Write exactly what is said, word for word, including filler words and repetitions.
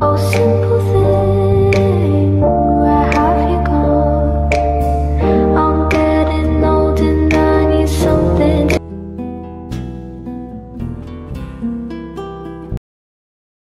Oh, simple thing.